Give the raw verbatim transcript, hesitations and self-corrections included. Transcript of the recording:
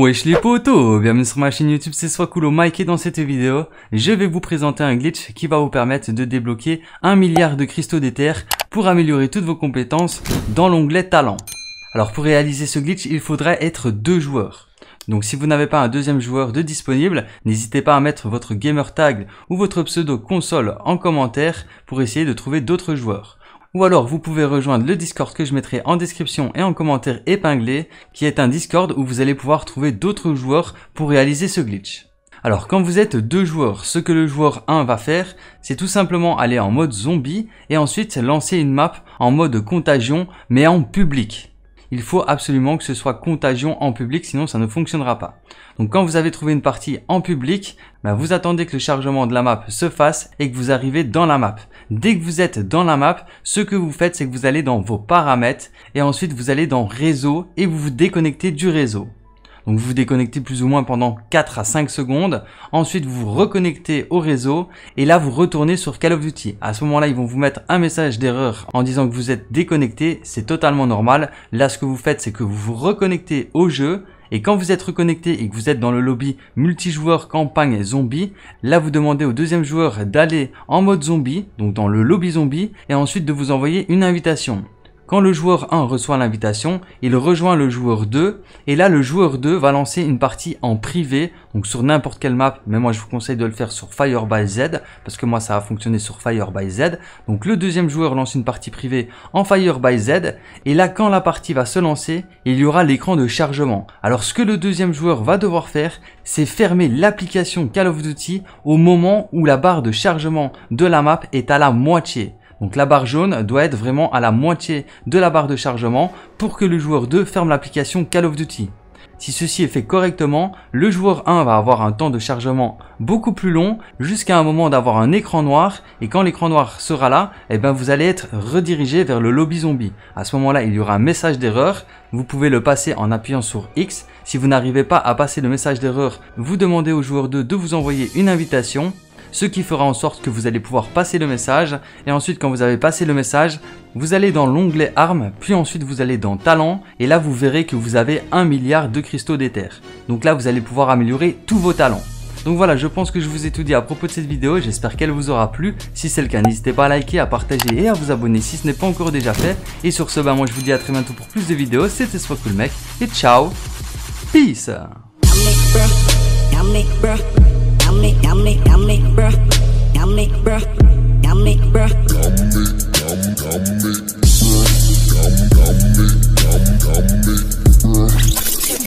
Wesh les potos, bienvenue sur ma chaîne YouTube, c'est Soiscool Mec et dans cette vidéo, je vais vous présenter un glitch qui va vous permettre de débloquer un milliard de cristaux d'éther pour améliorer toutes vos compétences dans l'onglet talent. Alors pour réaliser ce glitch, il faudrait être deux joueurs. Donc si vous n'avez pas un deuxième joueur de disponible, n'hésitez pas à mettre votre gamer tag ou votre pseudo console en commentaire pour essayer de trouver d'autres joueurs. Ou alors vous pouvez rejoindre le Discord que je mettrai en description et en commentaire épinglé, qui est un Discord où vous allez pouvoir trouver d'autres joueurs pour réaliser ce glitch. Alors quand vous êtes deux joueurs, ce que le joueur un va faire, c'est tout simplement aller en mode zombie et ensuite lancer une map en mode contagion mais en public. Il faut absolument que ce soit contagion en public, sinon ça ne fonctionnera pas. Donc quand vous avez trouvé une partie en public, bah vous attendez que le chargement de la map se fasse et que vous arrivez dans la map. Dès que vous êtes dans la map, ce que vous faites, c'est que vous allez dans vos paramètres et ensuite vous allez dans réseau et vous vous déconnectez du réseau. Donc vous vous déconnectez plus ou moins pendant quatre à cinq secondes. Ensuite vous vous reconnectez au réseau et là vous retournez sur Call of Duty. À ce moment-là, ils vont vous mettre un message d'erreur en disant que vous êtes déconnecté. C'est totalement normal. Là, ce que vous faites, c'est que vous vous reconnectez au jeu. Et quand vous êtes reconnecté et que vous êtes dans le lobby multijoueur campagne et zombie, là vous demandez au deuxième joueur d'aller en mode zombie, donc dans le lobby zombie, et ensuite de vous envoyer une invitation. Quand le joueur un reçoit l'invitation, il rejoint le joueur deux et là le joueur deux va lancer une partie en privé, donc sur n'importe quelle map, mais moi je vous conseille de le faire sur Firebase Z parce que moi ça a fonctionné sur Firebase Z. Donc le deuxième joueur lance une partie privée en Firebase Z et là quand la partie va se lancer, il y aura l'écran de chargement. Alors ce que le deuxième joueur va devoir faire, c'est fermer l'application Call of Duty au moment où la barre de chargement de la map est à la moitié. Donc la barre jaune doit être vraiment à la moitié de la barre de chargement pour que le joueur deux ferme l'application Call of Duty. Si ceci est fait correctement, le joueur un va avoir un temps de chargement beaucoup plus long jusqu'à un moment d'avoir un écran noir et quand l'écran noir sera là, eh ben vous allez être redirigé vers le lobby zombie. À ce moment-là, il y aura un message d'erreur, vous pouvez le passer en appuyant sur X. Si vous n'arrivez pas à passer le message d'erreur, vous demandez au joueur deux de vous envoyer une invitation. Ce qui fera en sorte que vous allez pouvoir passer le message et ensuite quand vous avez passé le message, vous allez dans l'onglet armes, puis ensuite vous allez dans talent et là vous verrez que vous avez un milliard de cristaux d'éther. Donc là vous allez pouvoir améliorer tous vos talents. Donc voilà, je pense que je vous ai tout dit à propos de cette vidéo, j'espère qu'elle vous aura plu. Si c'est le cas, n'hésitez pas à liker, à partager et à vous abonner si ce n'est pas encore déjà fait. Et sur ce, bah moi je vous dis à très bientôt pour plus de vidéos, c'était Soiscool Mec et ciao, peace. I'm Nick, bruh. I'm Nick, bruh. I'm Nick, I'm Nick, I'm Nick, bruh.